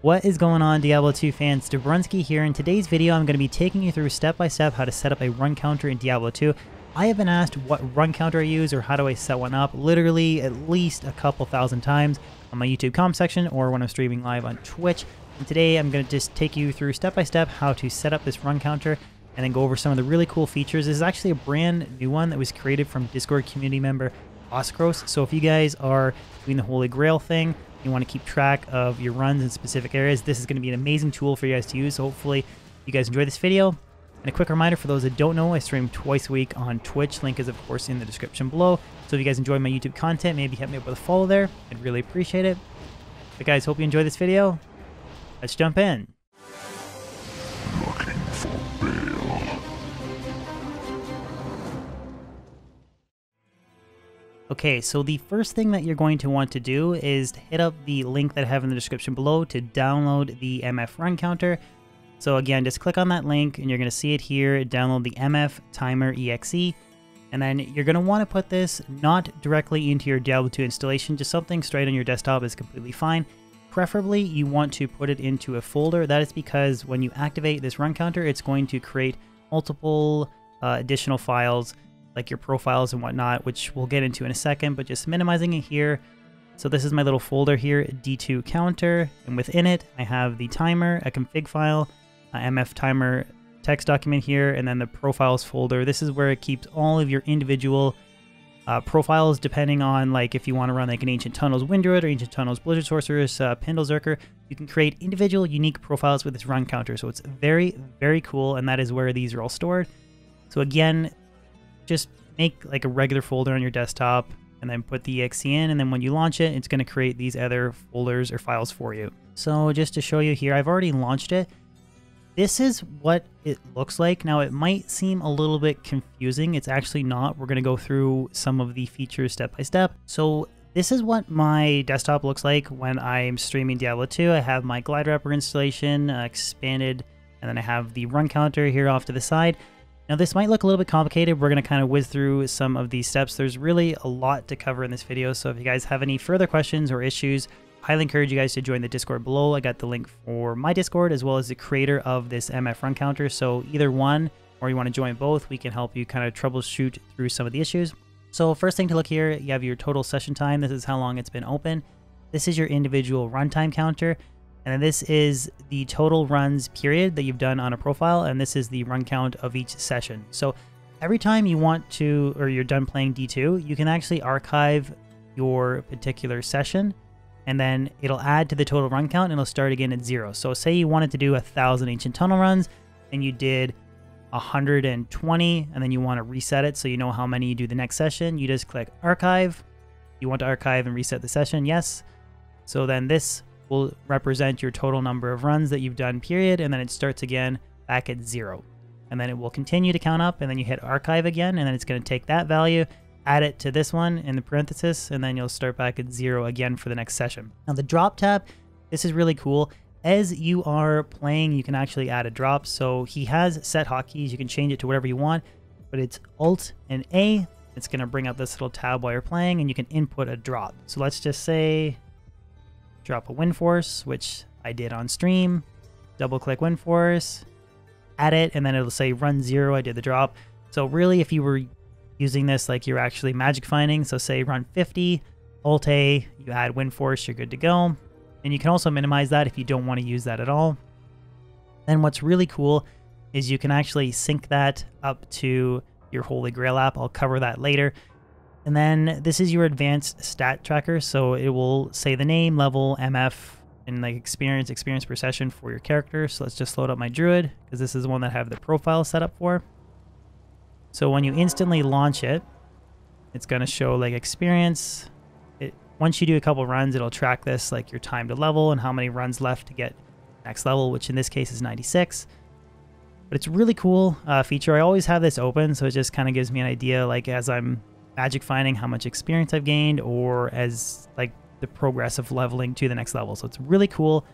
What is going on, Diablo 2 fans? Dbrunski here. In today's video, I'm going to be taking you through step by step how to set up a run counter in Diablo 2. I have been asked what run counter I use or how do I set one up literally at least a couple thousand times on my YouTube comment section or when I'm streaming live on Twitch. And today, I'm going to just take you through step by step how to set up this run counter and then go over some of the really cool features. This is actually a brand new one that was created from Discord community member Oskros. So if you guys are doing the Holy Grail thing, you want to keep track of your runs in specific areas, this is going to be an amazing tool for you guys to use. So hopefully you guys enjoy this video. And a quick reminder for those that don't know, I stream twice a week on Twitch. Link is of course in the description below. So if you guys enjoy my YouTube content, maybe hit me up with a follow there. I'd really appreciate it. But guys, hope you enjoy this video. Let's jump in. Looking for bail. Okay, so the first thing that you're going to want to do is to hit up the link that I have in the description below to download the MF run counter. So again, just click on that link and you're going to see it here, download the MF timer exe, and then you're going to want to put this not directly into your Diablo 2 installation, just something straight on your desktop is completely fine. Preferably, you want to put it into a folder. That is because when you activate this run counter, it's going to create multiple additional files, like your profiles and whatnot, which we'll get into in a second, but just minimizing it here. So this is my little folder here, D2 counter, and within it, I have the timer, a config file, a MF timer text document here, and then the profiles folder. This is where it keeps all of your individual profiles, depending on like if you want to run like an Ancient Tunnels Wind Druid or Ancient Tunnels Blizzard Sorceress, Pindle, Zerker. You can create individual unique profiles with this run counter. So it's very, very cool, and that is where these are all stored. So again, just make like a regular folder on your desktop and then put the exe in, and then when you launch it, it's going to create these other folders or files for you. So just to show you here, I've already launched it. This is what it looks like. Now it might seem a little bit confusing. It's actually not. We're going to go through some of the features step by step. So this is what my desktop looks like when I'm streaming Diablo 2. I have my Glide Wrapper installation expanded, and then I have the run counter here off to the side. Now this might look a little bit complicated. We're going to kind of whiz through some of these steps. There's really a lot to cover in this video. So if you guys have any further questions or issues, I highly encourage you guys to join the Discord below. I got the link for my Discord as well as the creator of this MF run counter. So either one, or you want to join both, we can help you kind of troubleshoot through some of the issues. So first thing to look here, you have your total session time. This is how long it's been open. This is your individual runtime counter. And then this is the total runs period that you've done on a profile, and this is the run count of each session. So every time you want to, or you're done playing D2, you can actually archive your particular session, and then it'll add to the total run count, and it'll start again at zero. So say you wanted to do 1,000 Ancient Tunnel runs, and you did 120, and then you want to reset it so you know how many you do the next session. You just click archive. You want to archive and reset the session, yes. So then this will represent your total number of runs that you've done, period, and then it starts again back at zero. And then it will continue to count up, and then you hit archive again, and then it's going to take that value, add it to this one in the parenthesis, and then you'll start back at zero again for the next session. Now the drop tab, this is really cool. As you are playing, you can actually add a drop. So he has set hotkeys, you can change it to whatever you want, but it's Alt and A. It's going to bring up this little tab while you're playing, and you can input a drop. So let's just say drop a Wind Force, which I did on stream. Double click Wind Force, add it, and then it'll say run zero, I did the drop. So really, if you were using this like you're actually magic finding, so say run 50, Alt A, you add Wind Force, you're good to go. And you can also minimize that if you don't want to use that at all. Then what's really cool is you can actually sync that up to your Holy Grail app. I'll cover that later. And then this is your advanced stat tracker. So it will say the name, level, MF, and like experience per session for your character. So let's just load up my Druid, because this is the one that I have the profile set up for. So when you instantly launch it, it's going to show like experience. Once you do a couple runs, it'll track this, like your time to level and how many runs left to get next level, which in this case is 96. But it's a really cool feature. I always have this open, so it just kind of gives me an idea, like as I'm magic finding, how much experience I've gained, or as like the progress of leveling to the next level. So it's a really cool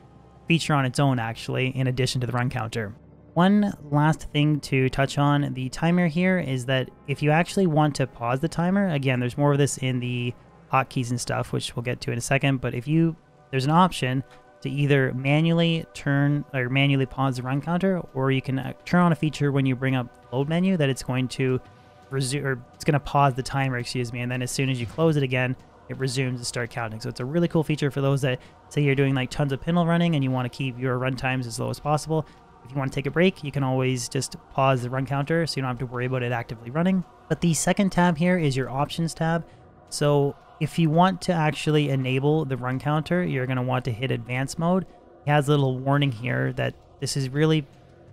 feature on its own, actually, in addition to the run counter. One last thing to touch on the timer here is that if you actually want to pause the timer, again, there's more of this in the hotkeys and stuff, which we'll get to in a second, but if you, there's an option to either manually turn or manually pause the run counter, or you can turn on a feature when you bring up the load menu that it's going to resume, or it's going to pause the timer, excuse me, and then as soon as you close it again, it resumes to start counting. So it's a really cool feature for those that say you're doing like tons of Pindle running and you want to keep your run times as low as possible. If you want to take a break, you can always just pause the run counter so you don't have to worry about it actively running. But the second tab here is your options tab. So if you want to actually enable the run counter, you're going to want to hit advanced mode. It has a little warning here that this is really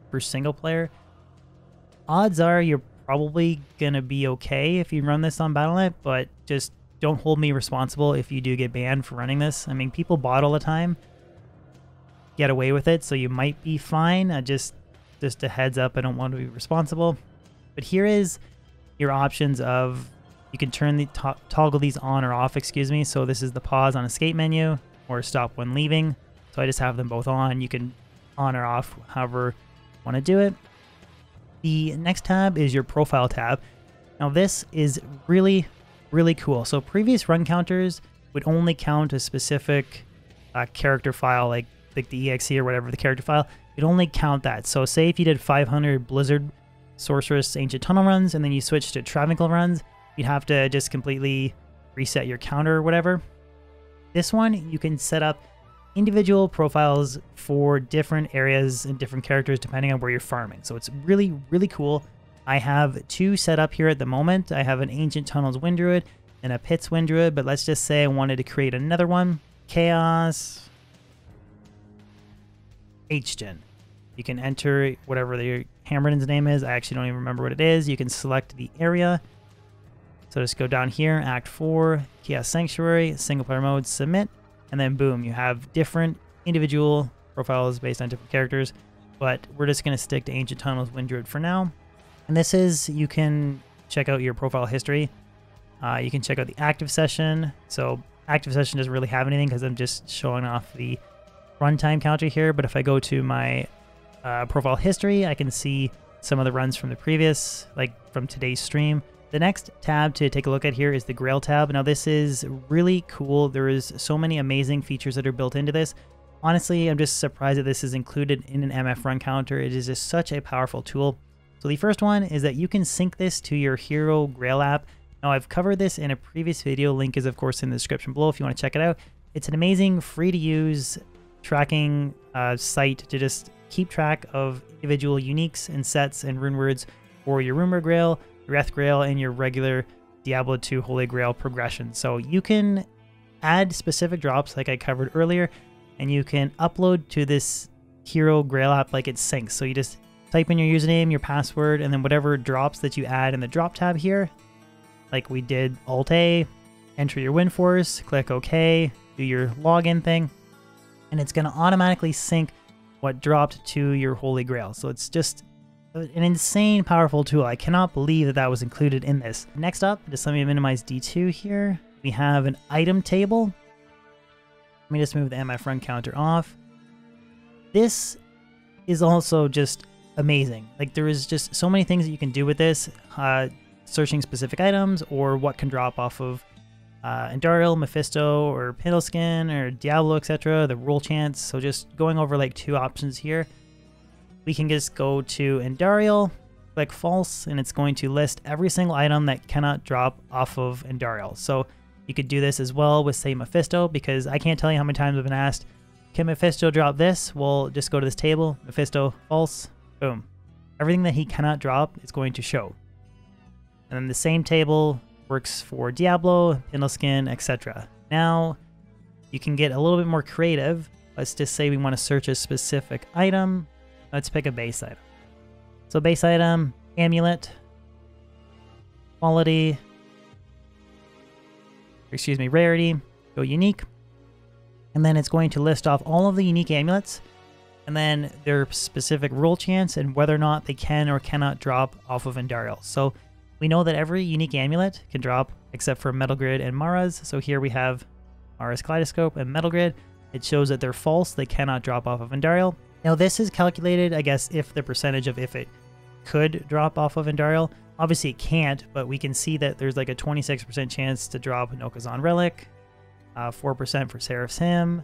for single player. Odds are you're probably going to be okay if you run this on Battle.net, but just don't hold me responsible if you do get banned for running this. I mean, people bot all the time, get away with it, so you might be fine. Just a heads up, I don't want to be responsible. But here is your options of... you can turn the toggle these on or off, excuse me. So this is the pause on escape menu or stop when leaving. So I just have them both on. You can on or off however you want to do it. The next tab is your profile tab. Now this is really, really cool. So previous run counters would only count a specific character file, like the EXE or whatever the character file. It'd only count that. So say if you did 500 Blizzard Sorceress Ancient Tunnel runs and then you switch to Travincal runs, you'd have to just completely reset your counter or whatever. This one, you can set up individual profiles for different areas and different characters depending on where you're farming. So it's really, really cool. I have two set up here at the moment. I have an Ancient Tunnels Wind Druid and a Pits Wind Druid, but let's just say I wanted to create another one. Chaos H-Gen. You can enter whatever the Hammerden's name is. I actually don't even remember what it is. You can select the area. So just go down here, Act 4, Chaos Sanctuary, single player mode, submit, and then boom, you have different individual profiles based on different characters, but we're just going to stick to Ancient Tunnels Wind Druid for now. And this is, you can check out your profile history. You can check out the active session. So active session doesn't really have anything because I'm just showing off the runtime counter here, but if I go to my profile history, I can see some of the runs from the previous, like from today's stream. The next tab to take a look at here is the Grail tab. Now this is really cool. There is so many amazing features that are built into this. Honestly, I'm just surprised that this is included in an MF run counter. It is just such a powerful tool. So the first one is that you can sync this to your Hero Grail app. Now I've covered this in a previous video. Link is of course in the description below if you want to check it out. It's an amazing free to use tracking site to just keep track of individual uniques and sets and rune words for your Rumor Grail, Wrath Grail, and your regular Diablo 2 Holy Grail progression. So you can add specific drops like I covered earlier, and you can upload to this Hero Grail app like it syncs. So you just type in your username, your password, and then whatever drops that you add in the drop tab here, like we did Alt-A, enter your Wind Force, click OK, do your login thing, and it's going to automatically sync what dropped to your Holy Grail. So it's just an insane powerful tool. I cannot believe that that was included in this. Next up, just let me minimize D2 here. We have an item table. Let me just move the MF run counter off. This is also just amazing. Like, there is just so many things that you can do with this. Searching specific items or what can drop off of Andariel, Mephisto, or Pindleskin, or Diablo, etc. The roll chance. So just going over like two options here. We can just go to Andariel, click false, and it's going to list every single item that cannot drop off of Andariel. So you could do this as well with, say, Mephisto, because I can't tell you how many times I've been asked, can Mephisto drop this? Well, just go to this table, Mephisto, false, boom. Everything that he cannot drop is going to show. And then the same table works for Diablo, Pindleskin, etc. Now you can get a little bit more creative. Let's just say we want to search a specific item. Let's pick a base item. So base item, amulet, quality, excuse me, rarity, go unique. And then it's going to list off all of the unique amulets and then their specific roll chance and whether or not they can or cannot drop off of Andariel. So we know that every unique amulet can drop except for Metal Grid and Mara's. So here we have Mara's, Kaleidoscope, and Metal Grid. It shows that they're false, they cannot drop off of Andariel. Now this is calculated, I guess, if the percentage of if it could drop off of Andariel. Obviously it can't, but we can see that there's like a 26% chance to drop Nokozan Relic, 4% for Seraph's Hymn,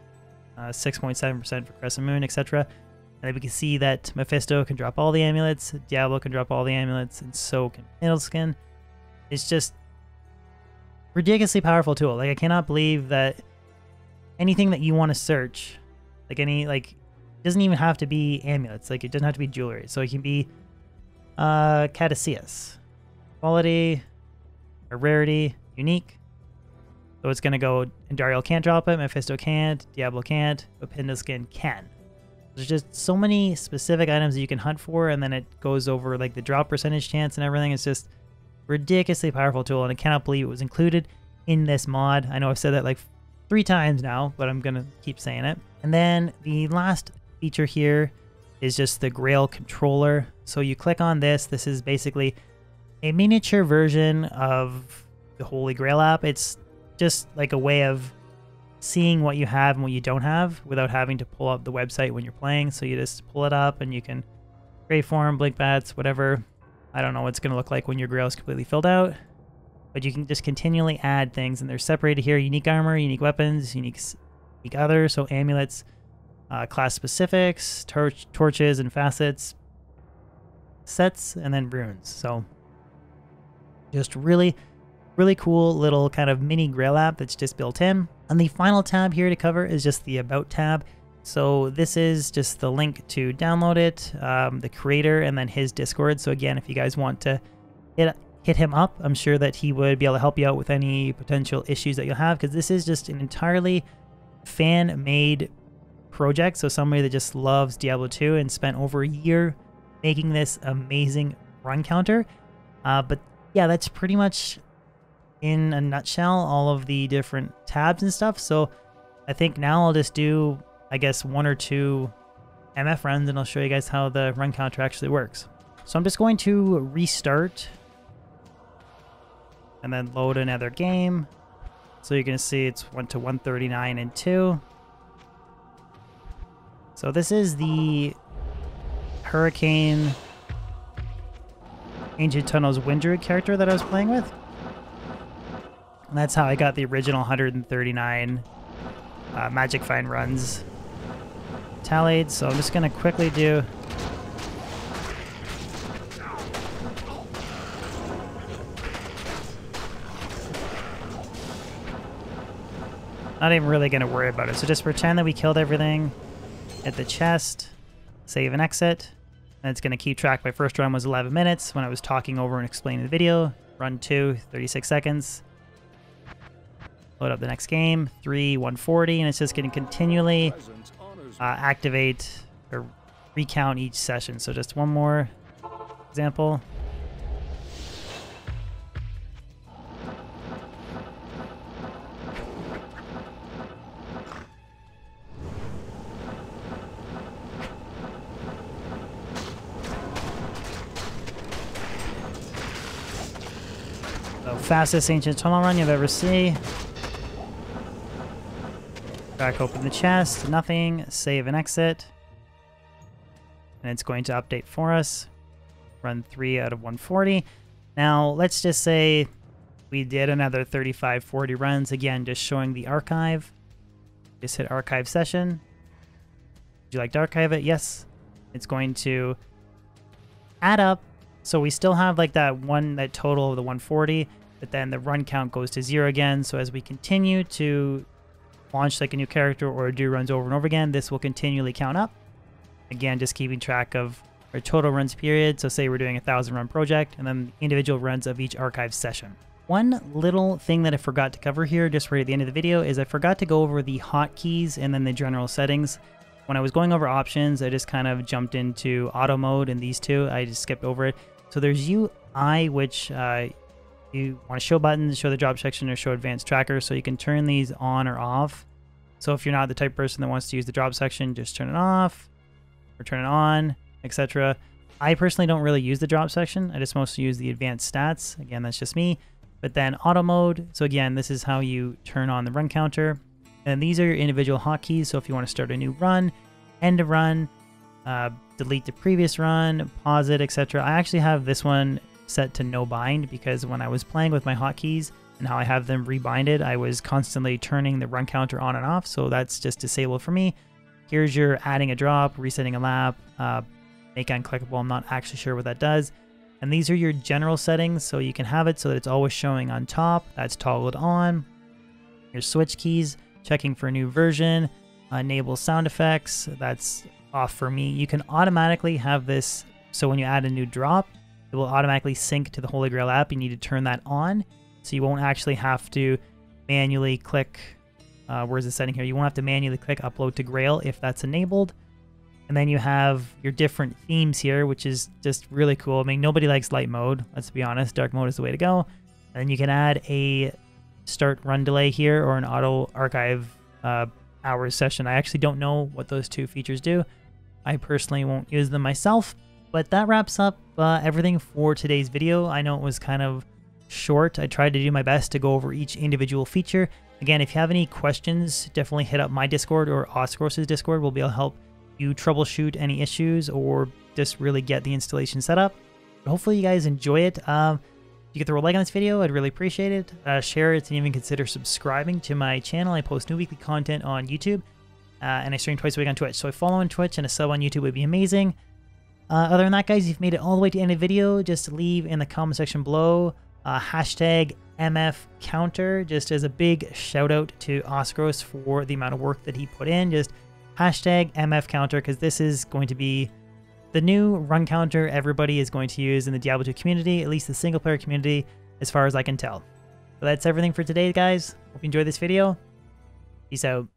6.7% for Crescent Moon, etc. And then we can see that Mephisto can drop all the amulets, Diablo can drop all the amulets, and so can Pindleskin. It's just ridiculously powerful tool. Like, I cannot believe that anything that you want to search, like any, like, it doesn't even have to be amulets. Like, it doesn't have to be jewelry. So it can be Caduceus. Quality, or rarity, unique. So it's going to go, Andariel can't drop it, Mephisto can't, Diablo can't, but Pindleskin can. There's just so many specific items that you can hunt for, and then it goes over, like, the drop percentage chance and everything. It's just ridiculously powerful tool, and I cannot believe it was included in this mod. I know I've said that, like, 3 times now, but I'm going to keep saying it. And then the last feature here is just the Grail controller. So you click on this. This is basically a miniature version of the Holy Grail app. It's just like a way of seeing what you have and what you don't have without having to pull up the website when you're playing. So you just pull it up and you can Grayform, Blink Bats, whatever. I don't know what it's going to look like when your Grail is completely filled out, but you can just continually add things, and they're separated here. Unique armor, unique weapons, unique others, so amulets, class specifics, torches and facets, sets, and then runes. So just really, really cool little kind of mini Grail app that's just built in. And the final tab here to cover is just the About tab. So this is just the link to download it, the creator, and then his Discord. So again, if you guys want to hit him up, I'm sure that he would be able to help you out with any potential issues that you'll have, because this is just an entirely fan-made project. So somebody that just loves Diablo 2 and spent over a year making this amazing run counter. But yeah, that's pretty much in a nutshell all of the different tabs and stuff. So I think now I'll just do, I guess, 1 or 2 MF runs, and I'll show you guys how the run counter actually works. So I'm just going to restart and then load another game. So you're going to see it's went to 139 and 2. So this is the Hurricane Ancient Tunnels Wind Druid character that I was playing with. And that's how I got the original 139 Magic Find runs tallied. So I'm just going to quickly do... Not even really going to worry about it. So just pretend that we killed everything at the chest, save and exit. And it's going to keep track. My first run was 11 minutes when I was talking over and explaining the video. Run 2, 36 seconds. Load up the next game, 3, 140. And it's just going to continually activate or recount each session. So just one more example. Fastest ancient tunnel run you've ever seen. Crack open the chest, nothing, save and exit. And it's going to update for us. Run 3 out of 140. Now, let's just say we did another 35, 40 runs. Again, just showing the archive. Just hit archive session. Would you like to archive it? Yes. It's going to add up. So we still have like that total of the 140. But then the run count goes to 0 again. So as we continue to launch like a new character or do runs over and over again, this will continually count up. Again, just keeping track of our total runs period. So say we're doing a 1,000 run project and then individual runs of each archive session. One little thing that I forgot to cover here just right at the end of the video is I forgot to go over the hotkeys and then the general settings. When I was going over options, I just kind of jumped into auto mode and these two, I just skipped over it. So there's UI, which you want to show buttons, show the drop section, or show advanced tracker. So you can turn these on or off. So if you're not the type of person that wants to use the drop section, just turn it off or turn it on, etc. I personally don't really use the drop section. I just mostly use the advanced stats. Again, that's just me. But then auto mode. So again, this is how you turn on the run counter. And these are your individual hotkeys. So if you want to start a new run, end a run, delete the previous run, pause it, etc. I actually have this one set to no bind because when I was playing with my hotkeys, Now I have them rebinded. I was constantly turning the run counter on and off, so that's just disabled for me. Here's your adding a drop, resetting a lap, make unclickable. I'm not actually sure what that does. And these are your general settings, so you can have it so that it's always showing on top. That's toggled on. Your switch keys, checking for a new version, enable sound effects. That's off for me. You can automatically have this, so when you add a new drop, it will automatically sync to the Holy Grail app. You need to turn that on, so you won't actually have to manually click, where's the setting here? You won't have to manually click upload to Grail if that's enabled. And then you have your different themes here, which is just really cool. I mean, nobody likes light mode, let's be honest. Dark mode is the way to go. And then you can add a start run delay here or an auto archive hours session. I actually don't know what those two features do. I personally won't use them myself. But that wraps up everything for today's video. I know it was kind of short. I tried to do my best to go over each individual feature. Again, if you have any questions, definitely hit up my Discord or Oskros's Discord. We'll be able to help you troubleshoot any issues or just really get the installation set up. But hopefully you guys enjoy it. If you could throw a like on this video, I'd really appreciate it. Share it, and even consider subscribing to my channel. I post new weekly content on YouTube, and I stream twice a week on Twitch. So a follow on Twitch and a sub on YouTube would be amazing. Other than that, guys, if you've made it all the way to the end of the video, just leave in the comment section below hashtag MF counter, just as a big shout out to Oskros for the amount of work that he put in. Just hashtag MF counter, because this is going to be the new run counter everybody is going to use in the Diablo 2 community, at least the single player community, as far as I can tell. So that's everything for today, guys. Hope you enjoyed this video. Peace out.